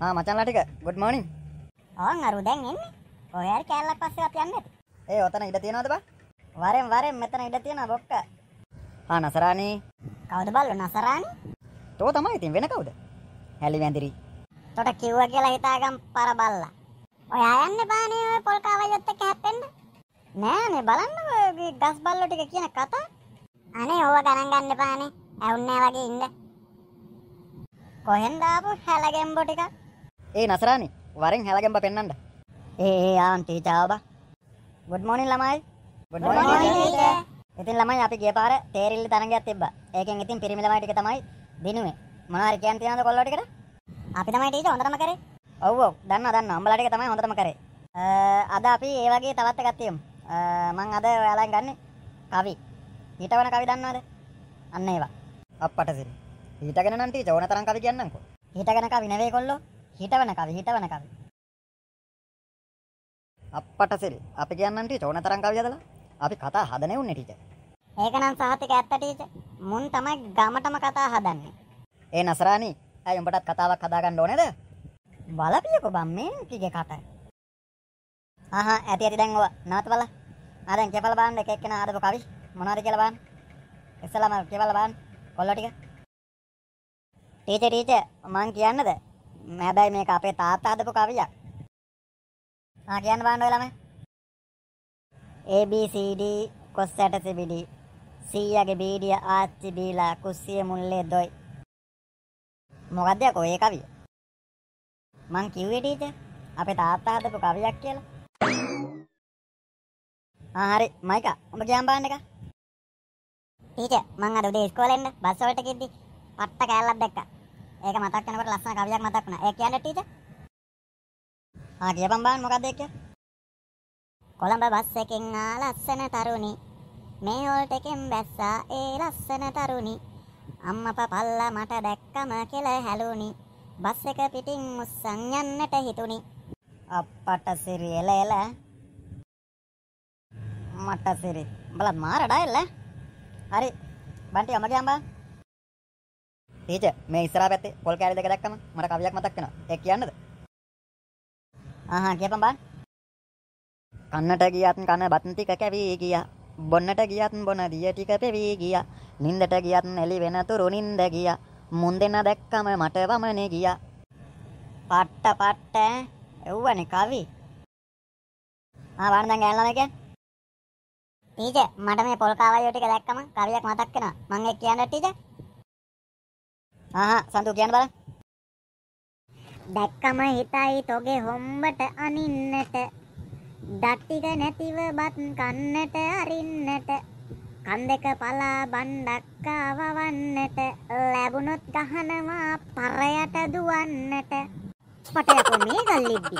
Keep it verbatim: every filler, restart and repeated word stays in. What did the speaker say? ආ මචන්ලා ටික good morning. ආන් අරු දැන් එන්නේ. ඔය හරි කෑල්ලක් පස්සේවත් යන්නේ නැති. ඒ ඔතන ඉඩ තියනවද බං? වරෙන් වරෙන් මෙතන ඉඩ තියනවා බොක්ක. ආ නසරාණි. කවුද බල්ලෝ නසරාණි? තෝ තමයි ඉතින් වෙන කවුද? හැලි වැඳිරි. තොට කිව්වා කියලා හිතාගම් පර බල්ලා. ඔයා යන්නේ බානේ ඔය පොල් කාවයියොත් එක්ක හැප්පෙන්න. නෑ නේ බලන්න ඔය ගස් බල්ලෝ ටික කියන කතා. අනේ ඕවා ගණන් ගන්න එපානේ. ඇවුන්නේ වගේ ඉන්න. කොහෙන්ද ආපු හැලගෙම්බෝ ටික? ඒ නසරාණි වරෙන් හැලගෙම්බ පෙන්නන්න. ඒ ඒ ආන්ටි තාවබ. good morning ළමයි. good morning teacher. ඉතින් ළමයි අපි ගිය පාර තේරිල්ල තරඟයක් තිබ්බා. ඒකෙන් ඉතින් පිරිමි ළමයි ටික තමයි දිනුවේ. මොනවාරි කියන්න තියනවද කොල්ලෝ ටිකට? අපි තමයි ටීචර් හොඳටම කරේ. ඔව් ඔව් දන්නවා දන්නවා. උඹලා ටික තමයි හොඳටම කරේ. අද අපි ඒ වගේ තවත් එකක් තියමු. මම අද ඔයාලෙන් ගන්නෙ කවි. හිටිවන කවි දන්නවද? අන්න ඒවා. අප්පට සිරි. හිටගෙන නම් ටීචර් ඕන තරම් කවි කියන්නම්කෝ. හිටගෙන කවි නෙවෙයි කොල්ලෝ. හිටිවන කවි හිටිවන කවි. අප්පට සිරි. අපි කියන්නම් ටීචර් ඕන තරම් කවි හදලා. අපි කතා හදන්නේ උන්නේ ටීචර්. ඒක නම් සාහිතික ඇත්ත ටීචර්. මුන් තමයි ගමටම කතා හදන්නේ. ඒ නසරාණි අය උඹටත් කතාවක් හදාගන්න ඕනේද? බලපියකෝ බම් මේ කීගේ කතා. අහහ ඇටි ඇටි දැන් ඔවා නැවත බලන්න. ආ දැන් කේපල බලන්න එක එක්කෙනා ආදපු කවි මොනවාද කියලා බලන්න. ඉස්සලාම කේපල බලන්න. කොල්ලෝ ටික. ටීචර් ටීචර් මං කියන්නද? හැබැයි මේක අපේ තාත්තා ආදපු කවියක්. ආ කියන්න බලන්න ඔය ළමයි. A B C D කොස්සට සිබිඩි. සීයාගේ බීඩිය ආච්චි බීලා කුස්සිය මුල්ලේ දොයි. මොකද්ද යකෝ ඒ කවිය? මං කිව්වේ ටීචර් අපේ තාත්තා හදපු කවියක් කියලා. ආ හරි මයිකා උඹ ගියාම බලන්න එක. ටීචර් මං අද උදේ ඉස්කෝලේ ඉන්න බස් වලට ගිහින් පට්ට කෑල්ලක් දැක්කා. ඒක මතක් කරනකොට ලස්සන කවියක් මතක් වුණා. ඒක කියන්න ටීචර්. ආ කියපන් බලන්න මොකද්ද ඒක? කොළඹ බස් එකෙන් ආ ලස්සන තරුණි. මේ හෝල්ට් එකෙන් බැස්සා ඒ ලස්සන තරුණි. අම්මා පපල්ලා මට දැක්කම කියලා හැලුණි. බස් එක පිටින් මුස්සන් යන්නට හිතුණි. අප්පට සිරි එල එල. මට සිරි. බලන්න මාරඩ ඇල්ල. හරි. බන්ටි අම්මගේ අම්මා. ටීචර් මේ ඉස්සරහ පැත්තේ පොල් කෑලි දෙක දැක්කම මට කවියක් මතක් වෙනවා. ඒක කියන්නද? ආහා කියපන් බං. කන්නට ගියත් කන බත් ටික කැවි ගියා. බොන්නට ගියත් බොන දිය ටික පෙවී ගියා. නින්දට ගියත් එළි වෙනතුරු නින්ද ගියා. මුන් දෙන්න දැක්කම මට වමනේ ගියා. පට්ට පට්ට එව්වනේ කවි. ආ වරන් දැන් ගෑනලා මේකෙන්. ටීචර් මට මේ පොල් කාවයියෝ ටික දැක්කම කවියක් මතක් වෙනවා. මං ඒක කියන්න ටීචර්. ආහා සන්තු කියන්න බලන්න. දැක්කම හිතයි තෝගේ හොම්බට අනින්නට. දත්තික නැතිව බත් කන්නට අරින්නට. කන් දෙක පලා බණ්ඩක් ආවවන්නට. ලැබුණොත් ගහනවා පරයට දුවන්නට. ස්පටයක් මේ ගල්ලිද්දි